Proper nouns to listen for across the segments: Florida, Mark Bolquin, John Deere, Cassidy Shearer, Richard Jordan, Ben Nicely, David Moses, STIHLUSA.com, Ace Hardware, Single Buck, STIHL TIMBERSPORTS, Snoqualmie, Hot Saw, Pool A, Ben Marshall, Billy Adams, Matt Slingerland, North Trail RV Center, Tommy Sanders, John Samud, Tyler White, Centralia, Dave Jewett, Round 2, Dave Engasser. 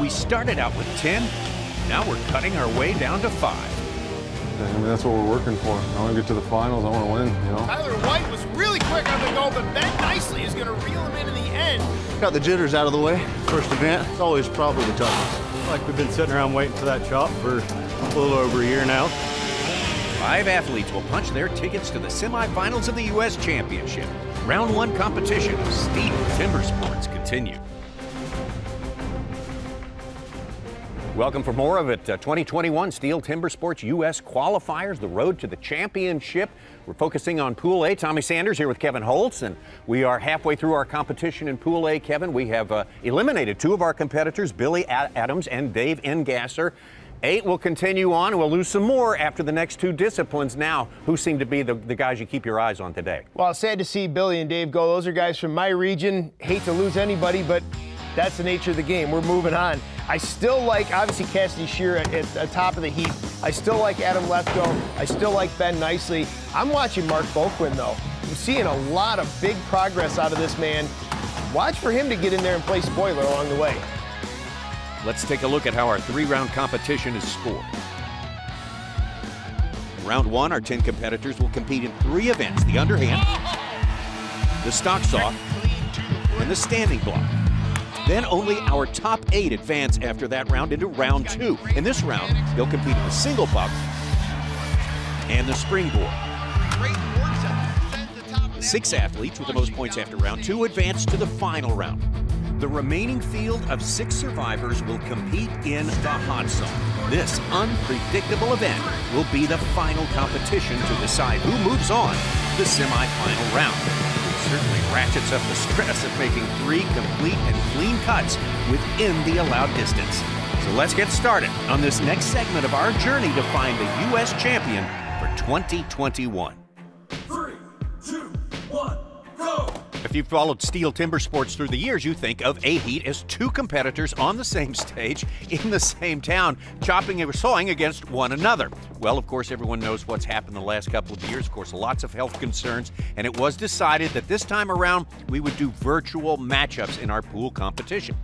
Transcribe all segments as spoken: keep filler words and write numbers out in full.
We started out with ten, now we're cutting our way down to five. I mean, that's what we're working for. I want to get to the finals, I want to win, you know? Tyler White was really quick on the goal, but Ben Nicely is going to reel him in in the end. Got the jitters out of the way. First event, it's always probably the toughest. Like we've been sitting around waiting for that chop for a little over a year now. Five athletes will punch their tickets to the semifinals of the U S Championship. Round one competition of STIHL TIMBERSPORTS continue. Welcome for more of it. Uh, twenty twenty-one STIHL TIMBERSPORTS U S Qualifiers, the road to the championship. We're focusing on Pool A. Tommy Sanders here with Kevin Holtz, and we are halfway through our competition in Pool A, Kevin. We have uh, eliminated two of our competitors, Billy Ad- Adams and Dave Engasser. Eight will continue on. We'll lose some more after the next two disciplines. Now, who seem to be the, the guys you keep your eyes on today? Well, sad to see Billy and Dave go. Those are guys from my region. Hate to lose anybody, but that's the nature of the game. We're moving on. I still like, obviously, Cassidy Shearer at, at the top of the heap. I still like Adam Lefkoe. I still like Ben Nicely. I'm watching Mark Bolquin, though. I'm seeing a lot of big progress out of this man. Watch for him to get in there and play spoiler along the way. Let's take a look at how our three-round competition is scored. Round one, our ten competitors will compete in three events: the underhand, the stock saw, and the standing block. Then only our top eight advance after that round into round two. In this round, they'll compete in the single buck and the springboard. Six athletes with the most points after round two advance to the final round. The remaining field of six survivors will compete in the hot saw. This unpredictable event will be the final competition to decide who moves on the semifinal round. It certainly ratchets up the stress of making three complete and clean cuts within the allowed distance. So let's get started on this next segment of our journey to find the U S champion for twenty twenty-one. If you've followed STIHL TIMBERSPORTS through the years, you think of a heat as two competitors on the same stage in the same town, chopping and sawing against one another. Well, of course, everyone knows what's happened the last couple of years. Of course, lots of health concerns, and it was decided that this time around we would do virtual matchups in our pool competition.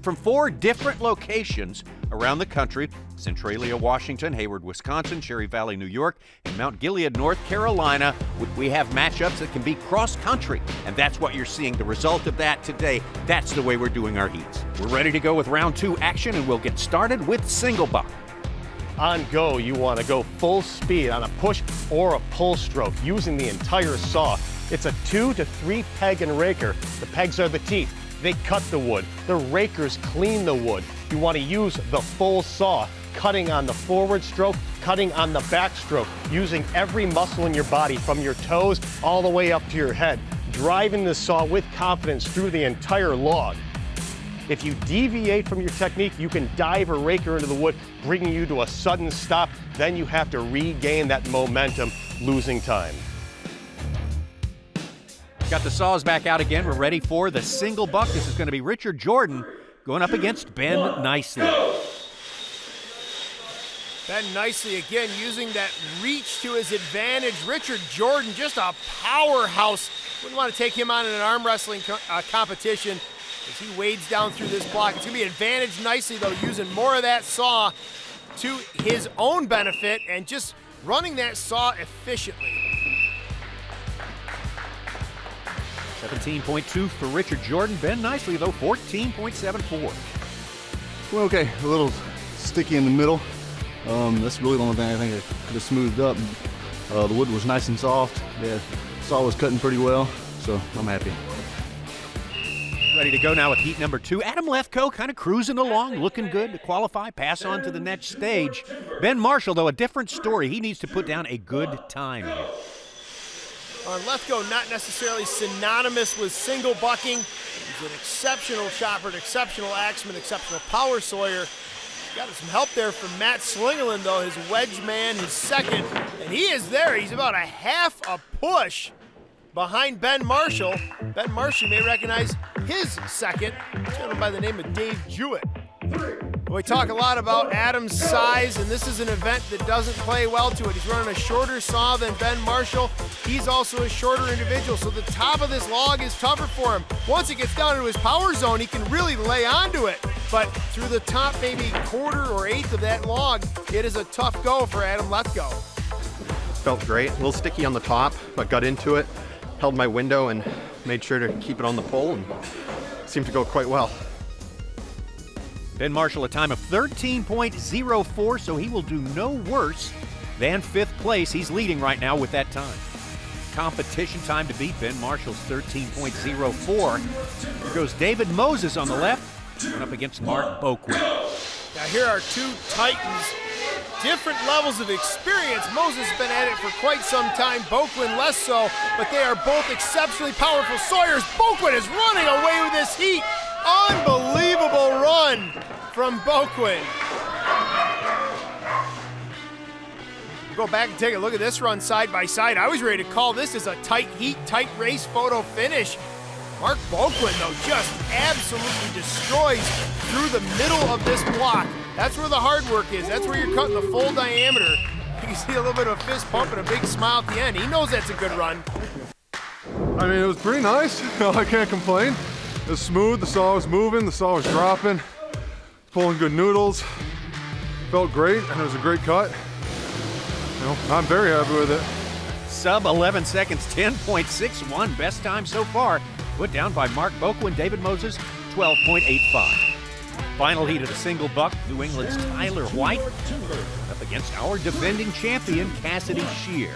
From four different locations around the country, Centralia, Washington, Hayward, Wisconsin, Cherry Valley, New York, and Mount Gilead, North Carolina, we have matchups that can be cross-country, and that's what you're seeing. The result of that today, that's the way we're doing our heats. We're ready to go with round two action, and we'll get started with single buck. On go, you want to go full speed on a push or a pull stroke using the entire saw. It's a two to three peg and raker. The pegs are the teeth. They cut the wood. The rakers clean the wood. You want to use the full saw, cutting on the forward stroke, cutting on the back stroke, using every muscle in your body from your toes all the way up to your head, driving the saw with confidence through the entire log. If you deviate from your technique, you can dive a raker into the wood, bringing you to a sudden stop. Then you have to regain that momentum, losing time. Got the saws back out again. We're ready for the single buck. This is going to be Richard Jordan going up against Ben Nicely. Ben Nicely again using that reach to his advantage. Richard Jordan, just a powerhouse. Wouldn't want to take him on in an arm wrestling co uh, competition as he wades down through this block. It's going to be advantage Nicely, though, using more of that saw to his own benefit and just running that saw efficiently. seventeen point two for Richard Jordan. Ben Nicely, though, fourteen point seven four. Well, okay, a little sticky in the middle. Um, that's really the only thing I think I could have smoothed up. Uh, the wood was nice and soft. Yeah, the saw was cutting pretty well, so I'm happy. Ready to go now with heat number two. Adam Lefkoe kind of cruising along, looking good to qualify, pass on to the next stage. Ben Marshall, though, a different story. He needs to put down a good time here. Uh, Lefkoe not necessarily synonymous with single bucking. He's an exceptional chopper, an exceptional axeman, exceptional power sawyer. Got some help there from Matt Slingerland, though, his wedge man, his second. And he is there. He's about a half a push behind Ben Marshall. Ben Marshall, you may recognize his second, a gentleman by the name of Dave Jewett. We talk a lot about Adam's size, and this is an event that doesn't play well to it. He's running a shorter saw than Ben Marshall. He's also a shorter individual, so the top of this log is tougher for him. Once it gets down into his power zone, he can really lay onto it. But through the top maybe quarter or eighth of that log, it is a tough go for Adam Lefkoe. Felt great, a little sticky on the top, but got into it, held my window and made sure to keep it on the pole, and seemed to go quite well. Ben Marshall, a time of thirteen point oh four, so he will do no worse than fifth place. He's leading right now with that time. Competition time to beat Ben Marshall's thirteen point oh four. Here goes David Moses on the left, going up against Mark Bolquin. Now here are two titans, different levels of experience. Moses has been at it for quite some time, Bolquin less so, but they are both exceptionally powerful sawyers. Bolquin is running away with this heat. Unbelievable run from Bolquin. Go back and take a look at this run side by side. I was ready to call this as a tight heat, tight race photo finish. Mark Bolquin, though, just absolutely destroys through the middle of this block. That's where the hard work is. That's where you're cutting the full diameter. You can see a little bit of a fist pump and a big smile at the end. He knows that's a good run. I mean, it was pretty nice. I can't complain. It was smooth. The saw was moving. The saw was dropping. Pulling good noodles. Felt great, and it was a great cut. You know, I'm very happy with it. Sub eleven seconds, ten point six one, best time so far. Put down by Mark Bolquin, David Moses, twelve point eight five. Final heat of the single buck, New England's Tyler White up against our defending champion, Cassidy Shearer.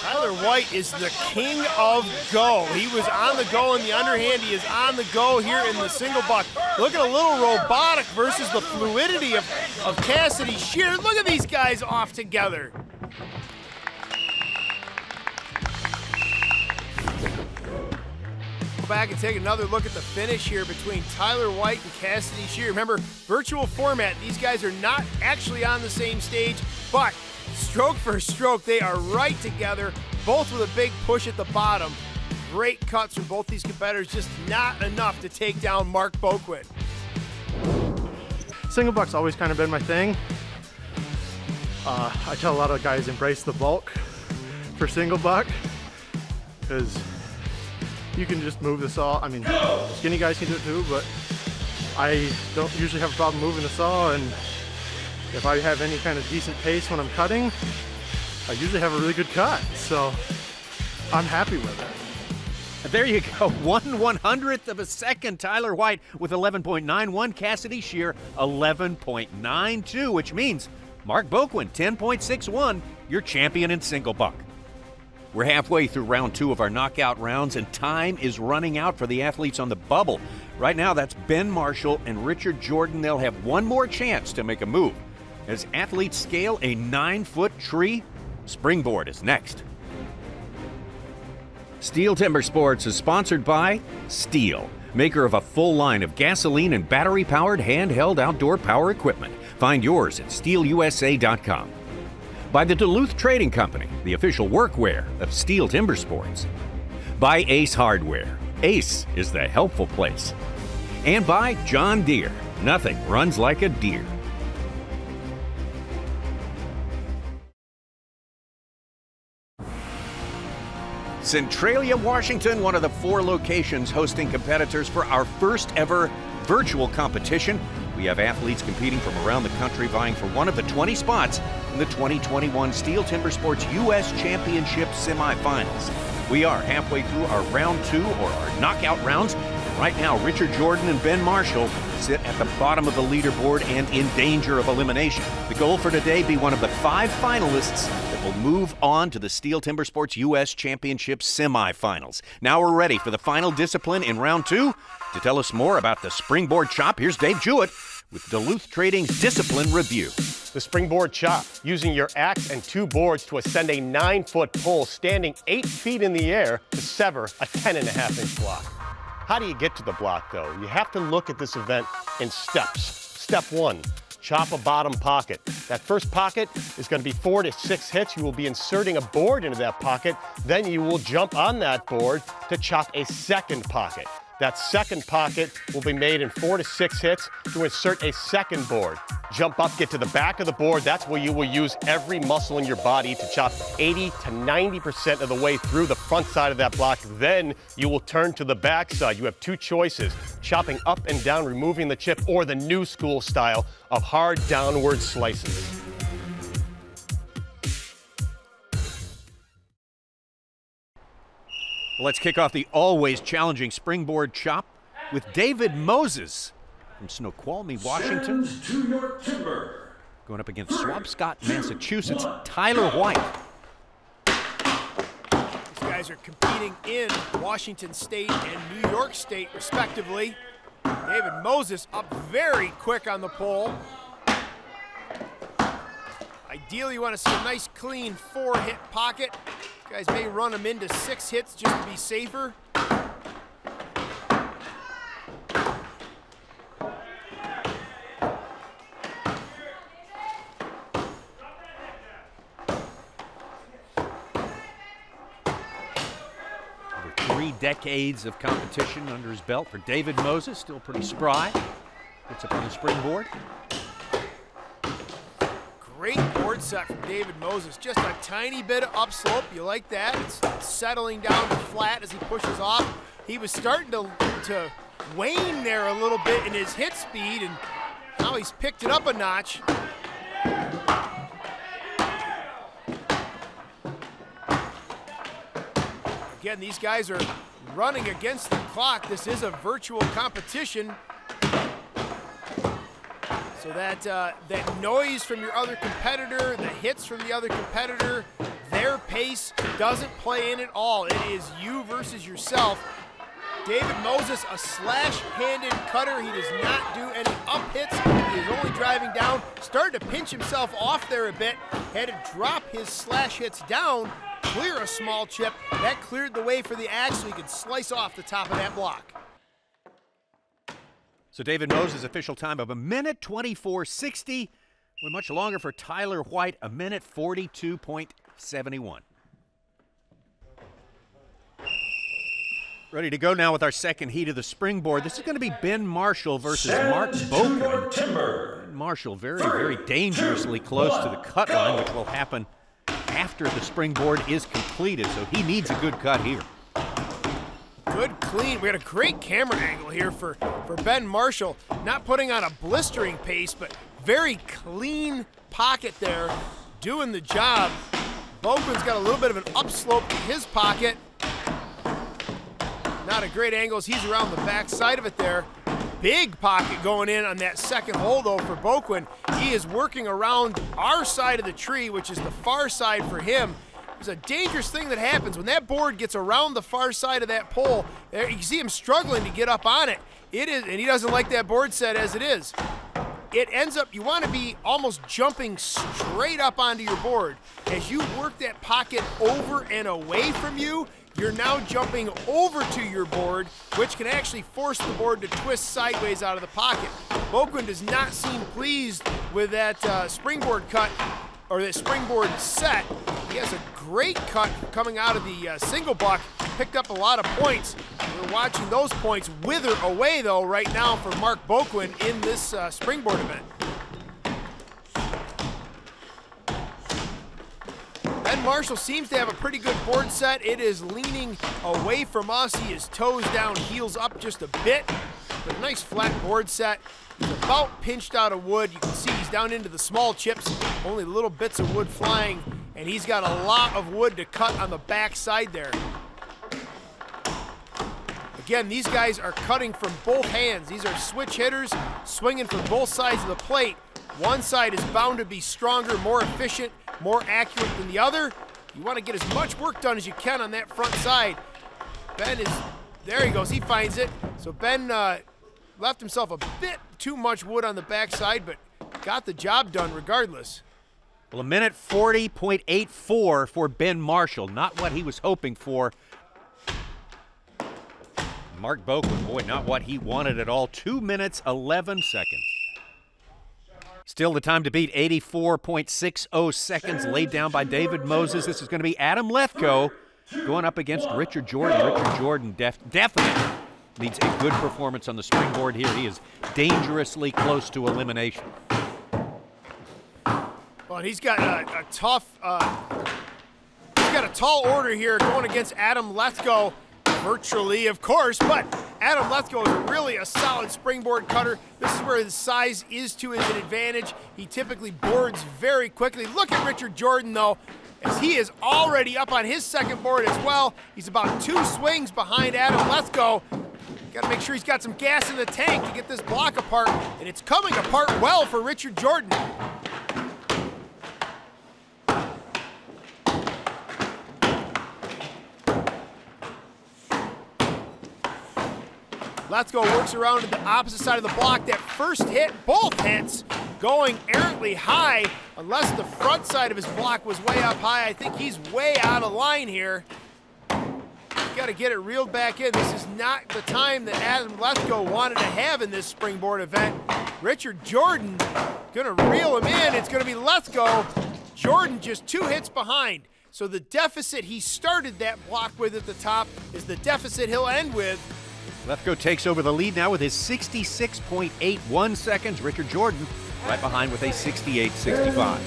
Tyler White is the king of go. He was on the go in the underhand. He is on the go here in the single buck. Look at a little robotic versus the fluidity of, of Cassidy Shearer. Look at these guys off together. Go back and take another look at the finish here between Tyler White and Cassidy Shearer. Remember, virtual format. These guys are not actually on the same stage, but stroke for stroke, they are right together, both with a big push at the bottom. Great cuts from both these competitors, just not enough to take down Mark Bolquin. Single buck's always kind of been my thing. Uh, I tell a lot of guys, embrace the bulk for single buck, because you can just move the saw. I mean, skinny guys can do it too, but I don't usually have a problem moving the saw, and if I have any kind of decent pace when I'm cutting, I usually have a really good cut, so I'm happy with it. And there you go, one one-hundredth of a second. Tyler White with eleven point nine one, Cassidy Shearer eleven point nine two, which means Mark Bolquin, ten point six one, your champion in single buck. We're halfway through round two of our knockout rounds, and time is running out for the athletes on the bubble. Right now, that's Ben Marshall and Richard Jordan. They'll have one more chance to make a move. As athletes scale a nine-foot tree, Springboard is next. STIHL TIMBERSPORTS is sponsored by STIHL, maker of a full line of gasoline and battery-powered handheld outdoor power equipment. Find yours at S T I H L U S A dot com. By the Duluth Trading Company, the official workwear of STIHL TIMBERSPORTS. By Ace Hardware. Ace is the helpful place. And by John Deere. Nothing runs like a deer. Centralia, Washington, one of the four locations hosting competitors for our first ever virtual competition. We have athletes competing from around the country vying for one of the twenty spots in the twenty twenty-one STIHL TIMBERSPORTS U S Championship semifinals. We are halfway through our round two, or our knockout rounds. And right now, Richard Jordan and Ben Marshall sit at the bottom of the leaderboard and in danger of elimination. The goal for today, be one of the five finalists that will move on to the STIHL TIMBERSPORTS U S Championship semifinals. Now we're ready for the final discipline in round two. To tell us more about the Springboard Chop, here's Dave Jewett with Duluth Trading's Discipline Review. The Springboard Chop, using your axe and two boards to ascend a nine-foot pole standing eight feet in the air to sever a ten and a half inch block. How do you get to the block, though? You have to look at this event in steps. Step one, chop a bottom pocket. That first pocket is going to be four to six hits. You will be inserting a board into that pocket. Then you will jump on that board to chop a second pocket. That second pocket will be made in four to six hits to insert a second board. Jump up, get to the back of the board. That's where you will use every muscle in your body to chop eighty to ninety percent of the way through the front side of that block. Then you will turn to the back side. You have two choices, chopping up and down, removing the chip, or the new school style of hard downward slices. Let's kick off the always challenging Springboard Chop with David Moses from Snoqualmie, Washington. To your timber. Going up against Swampscott, Massachusetts, one. Tyler White. These guys are competing in Washington State and New York State, respectively. David Moses up very quick on the pole. Ideally, you want to see a nice, clean four-hit pocket. Guys may run them into six hits just to be safer. Over three decades of competition under his belt for David Moses, still pretty spry. Gets up on the springboard. Great board set from David Moses. Just a tiny bit of upslope. You like that? It's settling down to flat as he pushes off. He was starting to, to wane there a little bit in his hit speed, and now he's picked it up a notch. Again, these guys are running against the clock. This is a virtual competition. So that, uh, that noise from your other competitor, the hits from the other competitor, their pace doesn't play in at all. It is you versus yourself. David Moses, a slash-handed cutter. He does not do any up hits. He is only driving down. Started to pinch himself off there a bit. Had to drop his slash hits down, clear a small chip. That cleared the way for the axe so he could slice off the top of that block. So David Moses' official time of a minute twenty-four sixty. We're much longer for Tyler White, a minute forty-two seventy-one. Ready to go now with our second heat of the springboard. This is going to be Ben Marshall versus Send Mark Bolquin. Ben Marshall very, Three, very dangerously two, close one, to the cut go. line, which will happen after the springboard is completed, so he needs a good cut here. Good clean. We got a great camera angle here for, for Ben Marshall. Not putting on a blistering pace, but very clean pocket there, doing the job. Bolquin's got a little bit of an upslope to his pocket. Not a great angle. He's around the back side of it there. Big pocket going in on that second hole, though, for Bolquin. He is working around our side of the tree, which is the far side for him. It's a dangerous thing that happens. When that board gets around the far side of that pole, there, you can see him struggling to get up on it. It is, and he doesn't like that board set as it is. It ends up, you want to be almost jumping straight up onto your board. As you work that pocket over and away from you, you're now jumping over to your board, which can actually force the board to twist sideways out of the pocket. Bolquin does not seem pleased with that uh, springboard cut, or the springboard set. He has a great cut coming out of the uh, single buck. Picked up a lot of points. We're watching those points wither away, though, right now for Mark Bolquin in this uh, springboard event. Ben Marshall seems to have a pretty good board set. It is leaning away from us. He is toes down, heels up just a bit. But a nice flat board set. He's about pinched out of wood. You can see he's down into the small chips, only little bits of wood flying, and he's got a lot of wood to cut on the back side there. Again, these guys are cutting from both hands. These are switch hitters, swinging from both sides of the plate. One side is bound to be stronger, more efficient, more accurate than the other. You want to get as much work done as you can on that front side. Ben is, there he goes, he finds it. So Ben uh, left himself a bit too much wood on the back side, but got the job done regardless. Well, a minute forty point eight four for Ben Marshall. Not what he was hoping for. Mark Bolquin, boy, not what he wanted at all. two minutes, eleven seconds. Still the time to beat, eighty-four point six oh seconds laid down by David Moses. This is going to be Adam Lefkoe going up against Richard Jordan. Richard Jordan def definite needs a good performance on the springboard here. He is dangerously close to elimination. Well, he's got a, a tough, uh, he's got a tall order here going against Adam Lefkoe. Virtually, of course, but Adam Lefkoe is really a solid springboard cutter. This is where his size is to his advantage. He typically boards very quickly. Look at Richard Jordan, though, as he is already up on his second board as well. He's about two swings behind Adam Lefkoe. Got to make sure he's got some gas in the tank to get this block apart, and it's coming apart well for Richard Jordan. Lefkoe works around to the opposite side of the block. That first hit, both hits, going errantly high, unless the front side of his block was way up high. I think he's way out of line here. You've got to get it reeled back in. This is not the time that Adam Lefkoe wanted to have in this springboard event. Richard Jordan gonna reel him in. It's gonna be Lefkoe. Jordan just two hits behind. So the deficit he started that block with at the top is the deficit he'll end with. Lefkoe takes over the lead now with his sixty-six point eight one seconds. Richard Jordan right behind with a sixty-eight sixty-five.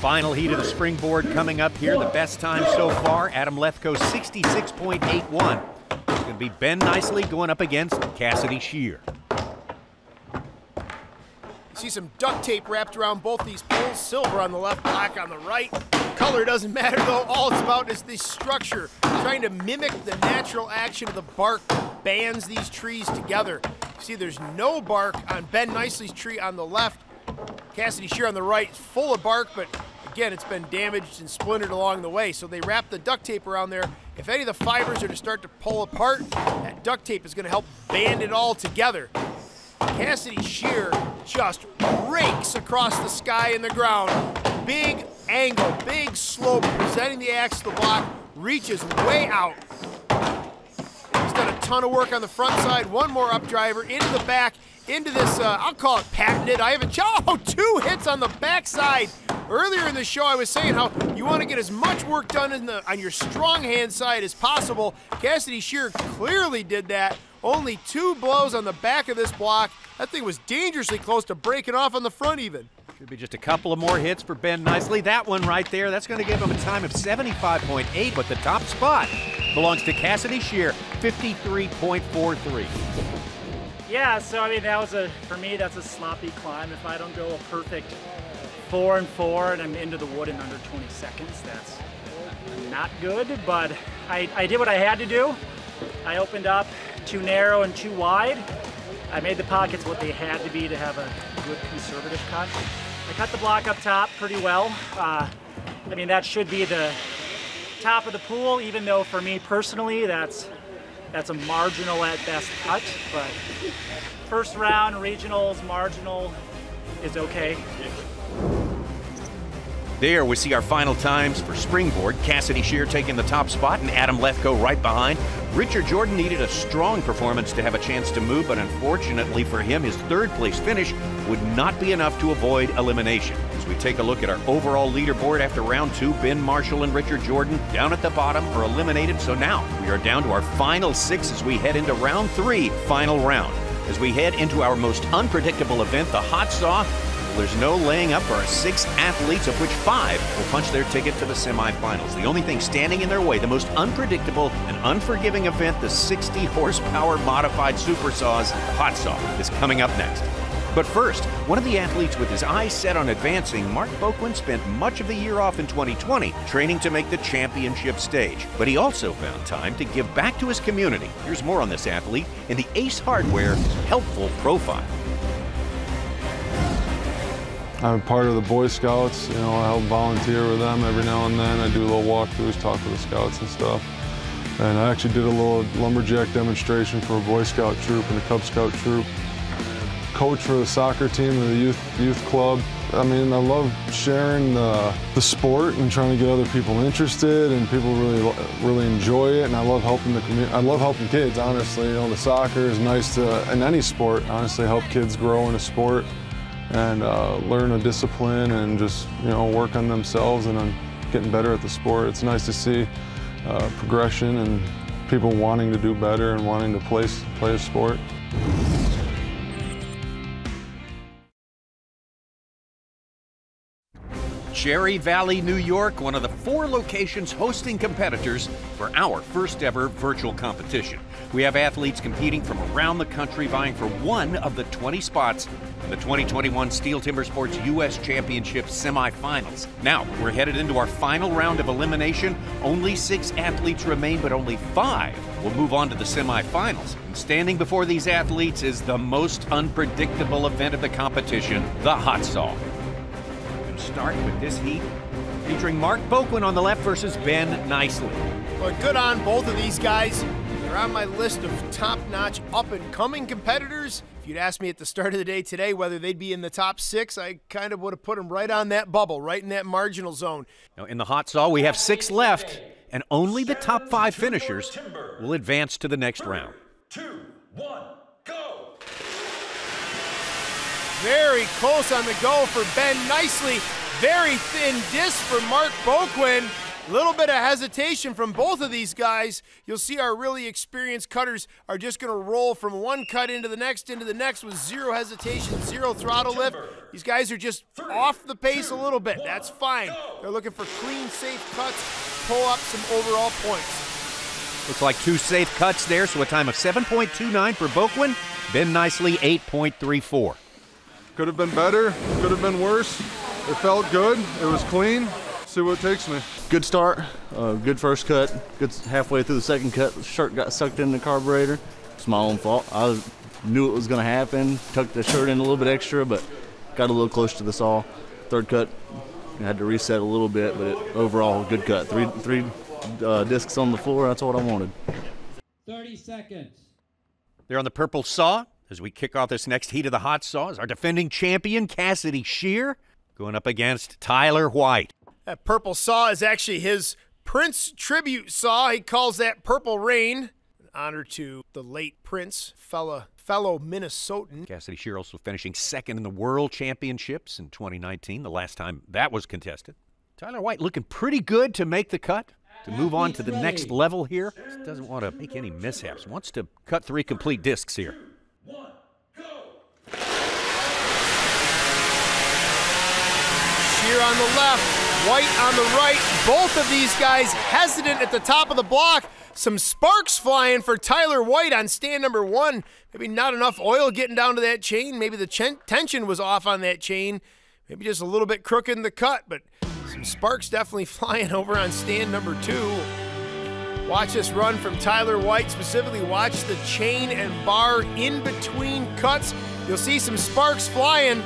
Final heat of the springboard coming up here. The best time so far, Adam Lefkoe, sixty-six point eight one. It's going to be Ben Nicely going up against Cassidy Shearer. You see some duct tape wrapped around both these poles. Silver on the left, black on the right. Color doesn't matter, though. All it's about is the structure, trying to mimic the natural action of the bark that bands these trees together. You see there's no bark on Ben Nicely's tree on the left. Cassidy Shearer on the right is full of bark, but again, it's been damaged and splintered along the way, so they wrap the duct tape around there. If any of the fibers are to start to pull apart, that duct tape is going to help band it all together. Cassidy Shearer just rakes across the sky and the ground. Big angle, big slope, presenting the axe to the block, reaches way out. He's done a ton of work on the front side. One more up driver into the back, into this, uh, I'll call it patented. I haven't, oh, two hits on the backside. Earlier in the show, I was saying how you want to get as much work done in the, on your strong hand side as possible. Cassidy Shearer clearly did that. Only two blows on the back of this block. That thing was dangerously close to breaking off on the front even. Should be just a couple of more hits for Ben Nicely. That one right there, that's going to give him a time of seventy-five point eight, but the top spot belongs to Cassidy Shearer, fifty-three point four three. Yeah, so I mean, that was a, for me, that's a sloppy climb. If I don't go a perfect four and four and I'm into the wood in under twenty seconds, that's not good, but I, I did what I had to do. I opened up too narrow and too wide. I made the pockets what they had to be to have a good conservative cut. I cut the block up top pretty well. Uh, I mean, that should be the top of the pool, even though for me personally, that's that's a marginal at best cut. But first round, regionals, marginal is okay. There we see our final times for springboard. Cassidy Shearer taking the top spot and Adam Lefkoe right behind. Richard Jordan needed a strong performance to have a chance to move, but unfortunately for him, his third place finish would not be enough to avoid elimination. As we take a look at our overall leaderboard after round two, Ben Marshall and Richard Jordan down at the bottom are eliminated. So now we are down to our final six as we head into round three, final round. As we head into our most unpredictable event, the Hot Saw, there's no laying up for our six athletes, of which five will punch their ticket to the semifinals. The only thing standing in their way, the most unpredictable and unforgiving event, the sixty horsepower modified super saws, Hot Saw, is coming up next. But first, one of the athletes with his eyes set on advancing, Mark Bolquin, spent much of the year off in twenty twenty training to make the championship stage. But he also found time to give back to his community. Here's more on this athlete in the Ace Hardware Helpful Profile. I'm part of the Boy Scouts, you know, I help volunteer with them every now and then. I do little walkthroughs, talk with the Scouts and stuff. And I actually did a little lumberjack demonstration for a Boy Scout troop and a Cub Scout troop. Coach for the soccer team and the youth, youth club. I mean, I love sharing the, the sport and trying to get other people interested, and people really, really enjoy it. And I love helping the community. I love helping kids, honestly. You know, the soccer is nice to, in any sport, honestly, help kids grow in a sport and uh, learn a discipline and just, you know, work on themselves and on getting better at the sport. It's nice to see uh, progression and people wanting to do better and wanting to play, play a sport. Cherry Valley, New York, one of the four locations hosting competitors for our first ever virtual competition. We have athletes competing from around the country vying for one of the twenty spots in the twenty twenty-one STIHL TIMBERSPORTS U S Championship semifinals. Now, we're headed into our final round of elimination. Only six athletes remain, but only five will move on to the semifinals. And standing before these athletes is the most unpredictable event of the competition, the Hot Saw. Start with this heat, featuring Mark Bolquin on the left versus Ben Nicely. Well, good on both of these guys. They're on my list of top-notch, up-and-coming competitors. If you'd asked me at the start of the day today whether they'd be in the top six, I kind of would have put them right on that bubble, right in that marginal zone. Now, in the Hot Saw, we have six left, and only the top five finishers will advance to the next round. Two, one. Very close on the go for Ben Nicely. Very thin disc for Mark Bolquin. A little bit of hesitation from both of these guys. You'll see our really experienced cutters are just going to roll from one cut into the next, into the next with zero hesitation, zero throttle lift. These guys are just Three, off the pace two, a little bit. One, That's fine. Go. They're looking for clean, safe cuts, pull up some overall points. Looks like two safe cuts there, so a time of seven point two nine for Bolquin. Ben Nicely, eight point three four. Could have been better, could have been worse. It felt good, it was clean. See what it takes me. Good start, uh, good first cut. Good halfway through the second cut, the shirt got sucked in the carburetor. It's my own fault. I was, knew it was gonna happen. Tucked the shirt in a little bit extra, but got a little close to the saw. Third cut, I had to reset a little bit, but it, overall, good cut. Three, three uh, discs on the floor, that's what I wanted. thirty seconds. They're on the purple saw. As we kick off this next heat of the Hot Saw, our defending champion, Cassidy Shearer, going up against Tyler White. That purple saw is actually his Prince tribute saw. He calls that Purple Rain, in honor to the late Prince, fellow, fellow Minnesotan. Cassidy Shearer also finishing second in the World Championships in twenty nineteen, the last time that was contested. Tyler White looking pretty good to make the cut, to move on to the next level here. Doesn't want to make any mishaps. Wants to cut three complete discs here. One, go! Shearer on the left, White on the right. Both of these guys hesitant at the top of the block. Some sparks flying for Tyler White on stand number one. Maybe not enough oil getting down to that chain. Maybe the ch- tension was off on that chain. Maybe just a little bit crooked in the cut, but some sparks definitely flying over on stand number two. Watch this run from Tyler White, specifically watch the chain and bar in between cuts. You'll see some sparks flying.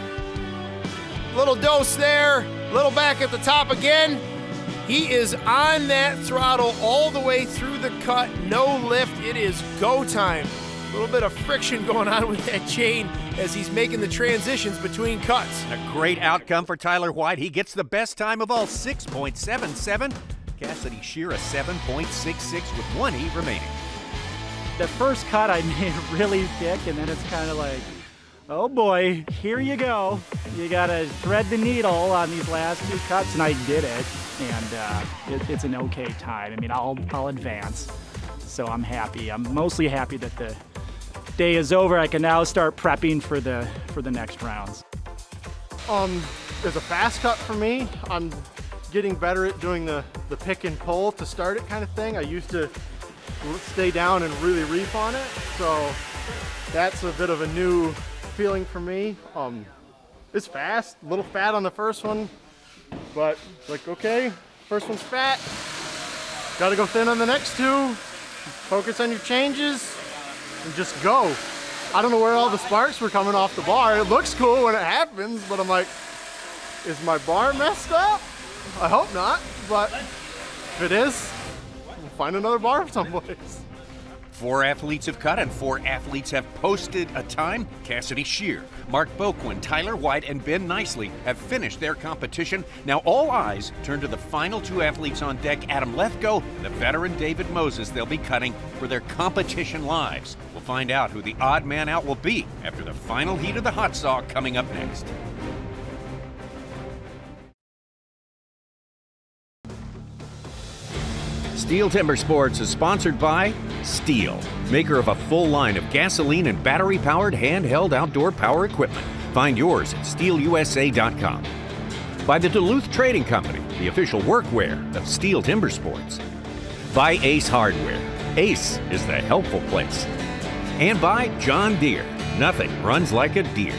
Little dose there, little back at the top again. He is on that throttle all the way through the cut, no lift, it is go time. A little bit of friction going on with that chain as he's making the transitions between cuts. A great outcome for Tyler White. He gets the best time of all, six point seven seven. Cassidy Shearer, seven point six six with one heat remaining. The first cut I made really thick, and then it's kind of like, oh boy, here you go. You gotta thread the needle on these last two cuts, and I did it. And uh, it, it's an okay time. I mean, I'll, I'll advance, so I'm happy. I'm mostly happy that the day is over. I can now start prepping for the, for the next rounds. Um, there's a fast cut for me. I'm getting better at doing the, the pick and pull to start it kind of thing. I used to stay down and really reef on it, so that's a bit of a new feeling for me. Um, it's fast, a little fat on the first one, but like, okay, first one's fat, gotta go thin on the next two, focus on your changes, and just go. I don't know where all the sparks were coming off the bar. It looks cool when it happens, but I'm like, is my bar messed up? I hope not, but if it is, we'll find another bar someplace. Four athletes have cut and four athletes have posted a time. Cassidy Shearer, Mark Bolquin, Tyler White, and Ben Nicely have finished their competition. Now all eyes turn to the final two athletes on deck, Adam Lefkoe and the veteran David Moses. They'll be cutting for their competition lives. We'll find out who the odd man out will be after the final heat of the Hot Saw coming up next. S T I H L Timber Sports is sponsored by S T I H L, maker of a full line of gasoline and battery-powered handheld outdoor power equipment. Find yours at S T I H L U S A dot com. By the Duluth Trading Company, the official workwear of S T I H L Timber Sports. By Ace Hardware. Ace is the helpful place. And by John Deere. Nothing runs like a deer.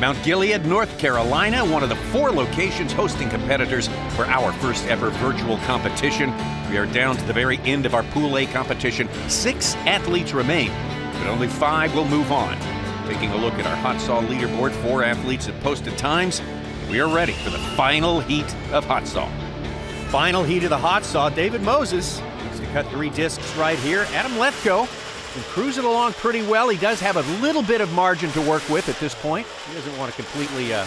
Mount Gilead, North Carolina, one of the four locations hosting competitors for our first ever virtual competition. We are down to the very end of our Pool A competition. Six athletes remain, but only five will move on. Taking a look at our Hot Saw leaderboard, four athletes have posted times. We are ready for the final heat of Hot Saw. Final heat of the Hot Saw. David Moses needs to cut three discs right here. Adam Lefkoe and cruising along pretty well. He does have a little bit of margin to work with at this point. He doesn't want to completely uh,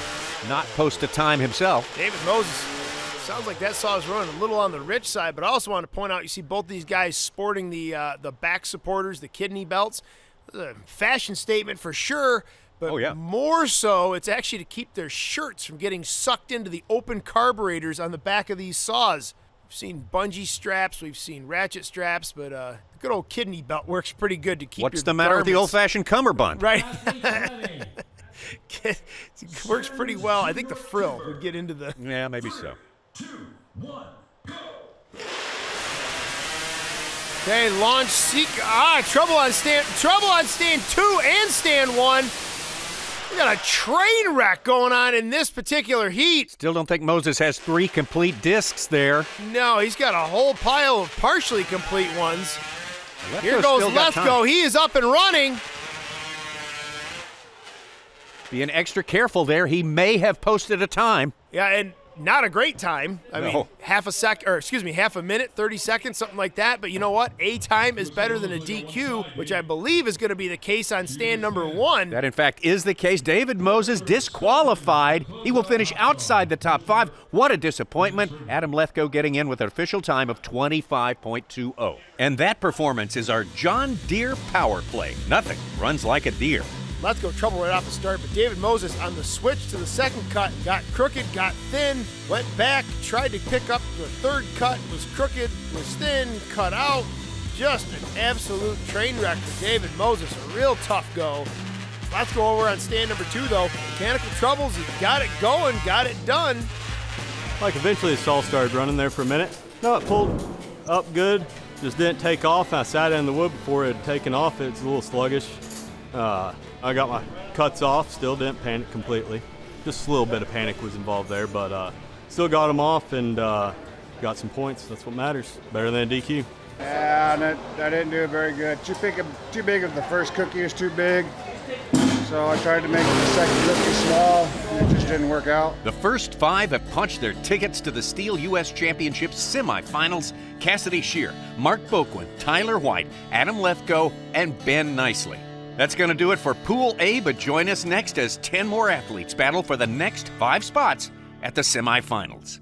not post a time himself. David Moses, sounds like that saw is running a little on the rich side, but I also want to point out, you see both these guys sporting the, uh, the back supporters, the kidney belts. A fashion statement for sure, but oh, yeah. More so, it's actually to keep their shirts from getting sucked into the open carburetors on the back of these saws. We've seen bungee straps, we've seen ratchet straps, but uh, the good old kidney belt works pretty good to keep What's your the matter garments. With the old-fashioned cummerbund? Right. It works pretty well. I think the frill would get into the... Yeah, maybe Three, so. Two, one, go! Okay, launch seek. Ah, trouble on stand. Trouble on stand two and stand one. We got a train wreck going on in this particular heat. Still don't think Moses has three complete discs there. No, he's got a whole pile of partially complete ones. Lefkoe's Here goes Lefkoe. He is up and running. Being extra careful there. He may have posted a time. Yeah, and. Not a great time. I no. mean, half a sec, or excuse me, half a minute, thirty seconds, something like that. But you know what? A time is better than a D Q, which I believe is going to be the case on stand number one. That, in fact, is the case. David Moses disqualified. He will finish outside the top five. What a disappointment. Adam Lefkoe getting in with an official time of twenty-five twenty. And that performance is our John Deere power play. Nothing runs like a deer. Let's go trouble right off the start, but David Moses on the switch to the second cut got crooked, got thin, went back, tried to pick up the third cut, was crooked, was thin, cut out. Just an absolute train wreck for David Moses, a real tough go. Let's go over on stand number two, though. Mechanical troubles, he got it going, got it done. Like eventually the saw started running there for a minute. No, it pulled up good, just didn't take off. I sat in the wood before it had taken off. It's a little sluggish. Uh, I got my cuts off, still didn't panic completely. Just a little bit of panic was involved there, but uh, still got them off and uh, got some points. That's what matters. Better than a D Q. Yeah, no, I didn't do it very good. Too big, of, too big of the first cookie is too big. So I tried to make the second cookie small, and it just didn't work out. The first five have punched their tickets to the S T I H L U S Championship semifinals. Cassidy Shearer, Mark Bolquin, Tyler White, Adam Lefkoe, and Ben Nicely. That's going to do it for Pool A, but join us next as ten more athletes battle for the next five spots at the semifinals.